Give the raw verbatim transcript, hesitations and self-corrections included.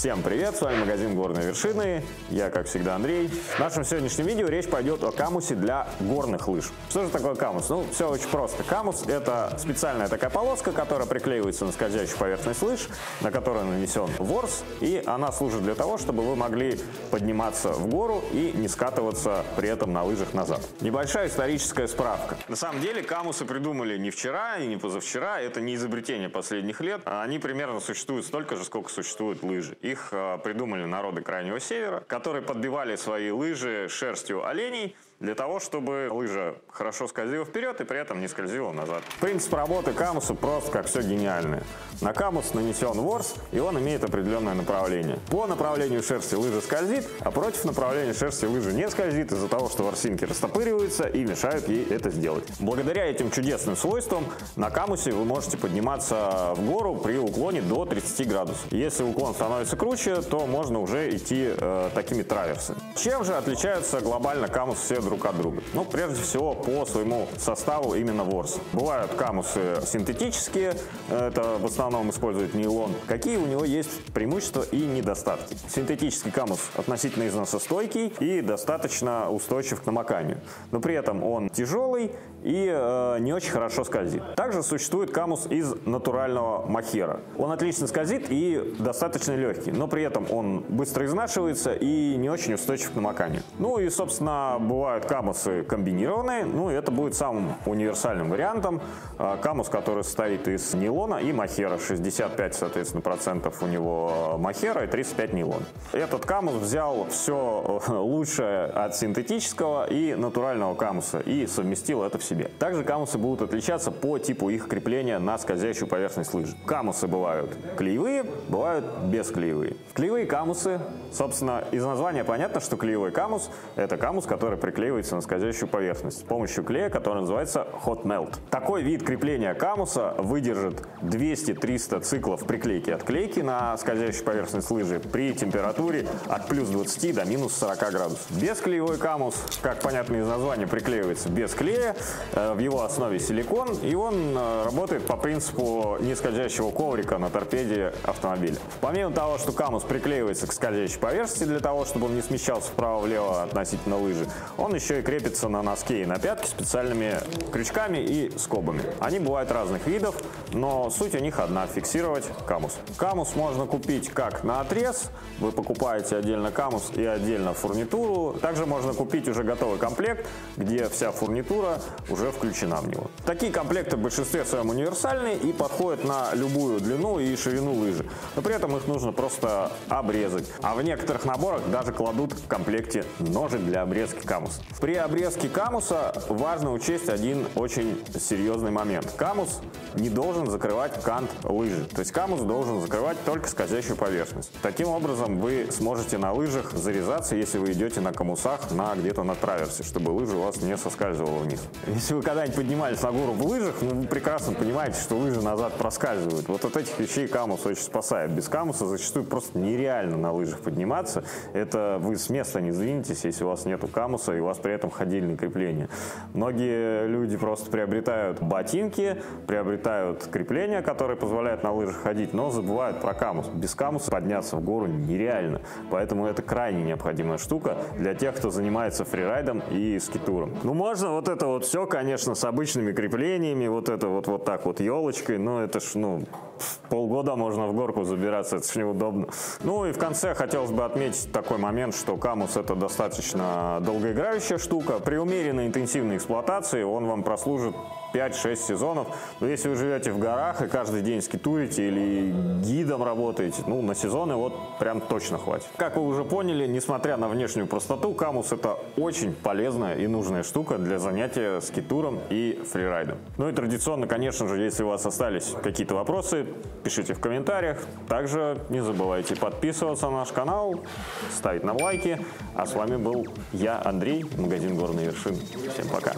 Всем привет, с вами магазин «Горные вершины». Я, как всегда, Андрей. В нашем сегодняшнем видео речь пойдет о камусе для горных лыж. Что же такое камус? Ну, все очень просто. Камус — это специальная такая полоска, которая приклеивается на скользящую поверхность лыж, на которую нанесен ворс, и она служит для того, чтобы вы могли подниматься в гору и не скатываться при этом на лыжах назад. Небольшая историческая справка. На самом деле, камусы придумали не вчера и не позавчера. Это не изобретение последних лет. Они примерно существуют столько же, сколько существуют лыжи. Их придумали народы Крайнего Севера, которые подбивали свои лыжи шерстью оленей для того, чтобы лыжа хорошо скользила вперед и при этом не скользила назад. Принцип работы камуса просто как все гениальное. На камус нанесен ворс, и он имеет определенное направление. По направлению шерсти лыжа скользит, а против направления шерсти лыжа не скользит из-за того, что ворсинки растопыриваются и мешают ей это сделать. Благодаря этим чудесным свойствам на камусе вы можете подниматься в гору при уклоне до тридцати градусов. Если уклон становится круче, то можно уже идти э, такими траверсами. Чем же отличаются глобально камусы все друг от друга? Ну, прежде всего, по своему составу именно ворс. Бывают камусы синтетические, это в основном используют нейлон. Какие у него есть преимущества и недостатки? Синтетический камус относительно износостойкий и достаточно устойчив к намоканию, но при этом он тяжелый и э, не очень хорошо скользит. Также существует камус из натурального мохера. Он отлично скользит и достаточно легкий, но при этом он быстро изнашивается и не очень устойчив к намоканию. Ну и, собственно, бывают камусы комбинированные. Ну, это будет самым универсальным вариантом. Камус, который состоит из нейлона и мохера. шестьдесят пять, соответственно, процентов у него мохера и тридцать пять нейлон. Этот камус взял все лучшее от синтетического и натурального камуса и совместил это в себе. Также камусы будут отличаться по типу их крепления на скользящую поверхность лыжи. Камусы бывают клеевые, бывают бесклеевые. Клеевые камусы, собственно, из названия понятно, что клеевой камус – это камус, который приклеивается на скользящую поверхность с помощью клея, который называется Hot Melt. Такой вид крепления камуса выдержит двести-триста циклов приклейки отклейки на скользящую поверхность лыжи при температуре от плюс двадцати до минус сорока градусов. Бесклеевой камус, как понятно из названия, приклеивается без клея, в его основе силикон, и он работает по принципу нескользящего коврика на торпеде автомобиля. Помимо того, что камус приклеивается к скользящей поверхности для того, чтобы он не смещался вправо-влево относительно лыжи, он еще и крепится на носке и на пятке специальными крючками и скобами. Они бывают разных видов, но суть у них одна – фиксировать камус. Камус можно купить как на отрез, вы покупаете отдельно камус и отдельно фурнитуру. Также можно купить уже готовый комплект, где вся фурнитура уже включена в него. Такие комплекты в большинстве своем универсальны и подходят на любую длину и ширину лыжи, но при этом их нужно просто обрезать. А в некоторых наборах даже кладут в комплекте ножик для обрезки камуса. При обрезке камуса важно учесть один очень серьезный момент. Камус не должен закрывать кант лыжи, то есть камус должен закрывать только скользящую поверхность. Таким образом вы сможете на лыжах зарезаться, если вы идете на камусах на где-то на траверсе, чтобы лыжа у вас не соскальзывала вниз. Если вы когда-нибудь поднимались на гору в лыжах, ну, вы прекрасно понимаете, что лыжи назад проскальзывают. Вот от этих вещей камус очень спасает. Без камуса зачастую просто нереально на лыжах подниматься. Это вы с места не сдвинетесь, если у вас нету камуса и у вас при этом ходильные крепления. Многие люди просто приобретают ботинки, приобретают крепления, которые позволяют на лыжах ходить, но забывают про камус. Без камуса подняться в гору нереально. Поэтому это крайне необходимая штука для тех, кто занимается фрирайдом и скитуром. Ну, можно вот это вот все, конечно, с обычными креплениями, вот это вот вот так вот елочкой, но это ж, ну, полгода можно в горку забираться, это ж неудобно. Ну и в конце хотелось бы отметить такой момент, что камус — это достаточно долгоиграющая штука. При умеренной интенсивной эксплуатации он вам прослужит пять-шесть сезонов. Но если вы живете в горах и каждый день скитурите или гидом работаете, ну, на сезоны вот прям точно хватит. Как вы уже поняли, несмотря на внешнюю простоту, камус — это очень полезная и нужная штука для занятия скитуром и фрирайдом. Ну и традиционно, конечно же, если у вас остались какие-то вопросы, пишите в комментариях. Также не забывайте подписываться на наш канал, ставить нам лайки. А с вами был я, Андрей, магазин «Горные вершины». Всем пока!